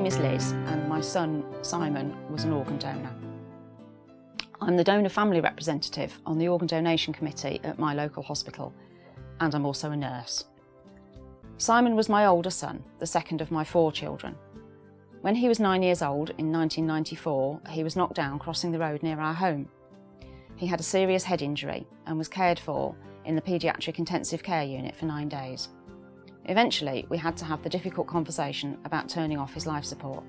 name is Liz and my son Simon was an organ donor. I'm the donor family representative on the organ donation committee at my local hospital, and I'm also a nurse. Simon was my older son, the second of my four children. When he was 9 years old in 1994, he was knocked down crossing the road near our home. He had a serious head injury and was cared for in the paediatric intensive care unit for 9 days. Eventually, we had to have the difficult conversation about turning off his life support.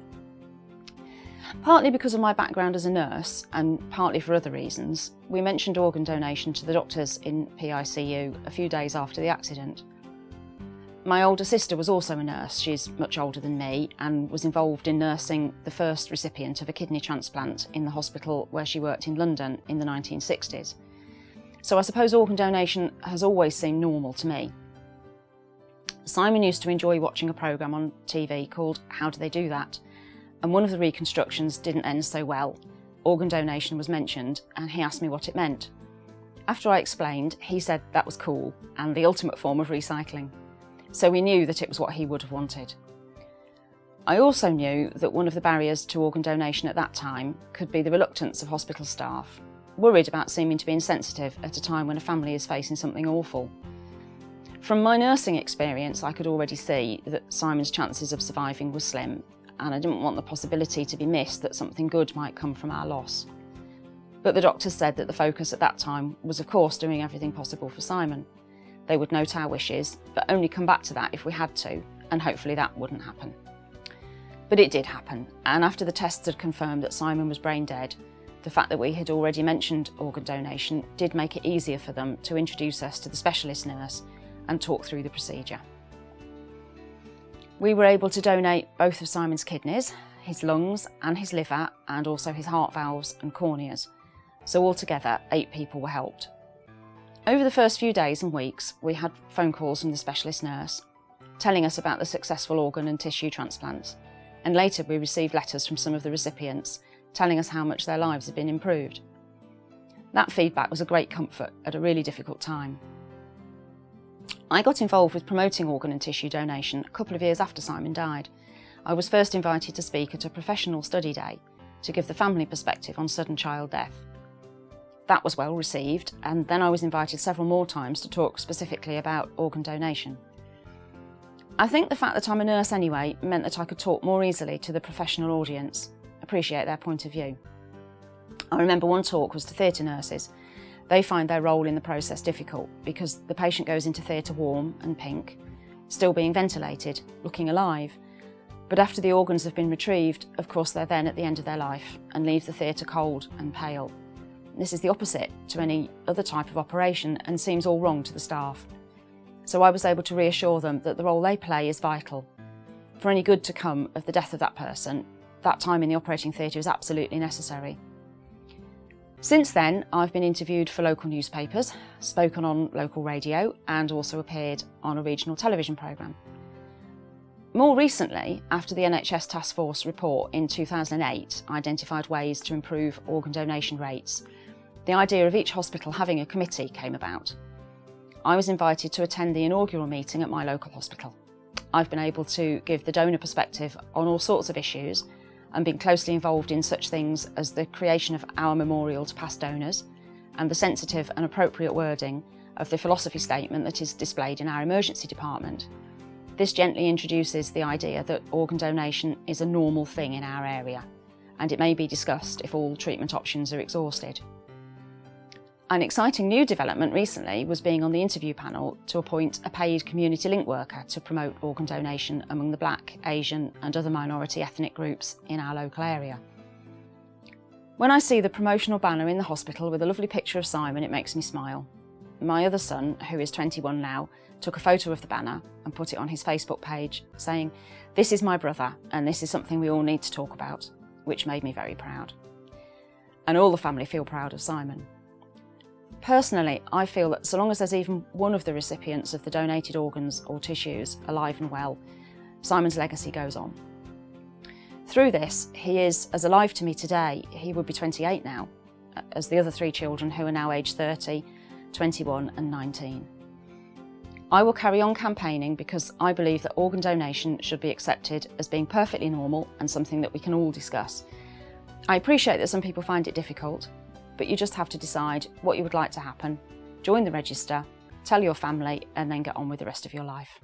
Partly because of my background as a nurse, and partly for other reasons, we mentioned organ donation to the doctors in PICU a few days after the accident. My older sister was also a nurse, she's much older than me, and was involved in nursing the first recipient of a kidney transplant in the hospital where she worked in London in the 1960s. So I suppose organ donation has always seemed normal to me. Simon used to enjoy watching a programme on TV called How Do They Do That? And one of the reconstructions didn't end so well. Organ donation was mentioned and he asked me what it meant. After I explained, he said that was cool and the ultimate form of recycling. So we knew that it was what he would have wanted. I also knew that one of the barriers to organ donation at that time could be the reluctance of hospital staff, worried about seeming to be insensitive at a time when a family is facing something awful. From my nursing experience, I could already see that Simon's chances of surviving were slim, and I didn't want the possibility to be missed that something good might come from our loss. But the doctors said that the focus at that time was, of course, doing everything possible for Simon. They would note our wishes, but only come back to that if we had to, and hopefully that wouldn't happen. But it did happen, and after the tests had confirmed that Simon was brain dead, the fact that we had already mentioned organ donation did make it easier for them to introduce us to the specialist nurse and talk through the procedure. We were able to donate both of Simon's kidneys, his lungs and his liver, and also his heart valves and corneas. So altogether, 8 people were helped. Over the first few days and weeks, we had phone calls from the specialist nurse, telling us about the successful organ and tissue transplants. And later we received letters from some of the recipients, telling us how much their lives had been improved. That feedback was a great comfort at a really difficult time. I got involved with promoting organ and tissue donation a couple of years after Simon died. I was first invited to speak at a professional study day to give the family perspective on sudden child death. That was well received, and then I was invited several more times to talk specifically about organ donation. I think the fact that I'm a nurse anyway meant that I could talk more easily to the professional audience, appreciate their point of view. I remember one talk was to theatre nurses. They find their role in the process difficult because the patient goes into theatre warm and pink, still being ventilated, looking alive. But after the organs have been retrieved, of course they're then at the end of their life and leave the theatre cold and pale. This is the opposite to any other type of operation and seems all wrong to the staff. So I was able to reassure them that the role they play is vital. For any good to come of the death of that person, that time in the operating theatre is absolutely necessary. Since then, I've been interviewed for local newspapers, spoken on local radio, and also appeared on a regional television programme. More recently, after the NHS Task Force report in 2008 identified ways to improve organ donation rates, the idea of each hospital having a committee came about. I was invited to attend the inaugural meeting at my local hospital. I've been able to give the donor perspective on all sorts of issues, and been closely involved in such things as the creation of our memorial to past donors and the sensitive and appropriate wording of the philosophy statement that is displayed in our emergency department. This gently introduces the idea that organ donation is a normal thing in our area, and it may be discussed if all treatment options are exhausted. An exciting new development recently was being on the interview panel to appoint a paid community link worker to promote organ donation among the Black, Asian and other minority ethnic groups in our local area. When I see the promotional banner in the hospital with a lovely picture of Simon, it makes me smile. My other son, who is 21 now, took a photo of the banner and put it on his Facebook page saying, "This is my brother and this is something we all need to talk about," which made me very proud. And all the family feel proud of Simon. Personally, I feel that so long as there's even one of the recipients of the donated organs or tissues alive and well, Simon's legacy goes on. Through this, he is as alive to me today, he would be 28 now, as the other 3 children who are now aged 30, 21 and 19. I will carry on campaigning because I believe that organ donation should be accepted as being perfectly normal and something that we can all discuss. I appreciate that some people find it difficult, but you just have to decide what you would like to happen, join the register, tell your family, and then get on with the rest of your life.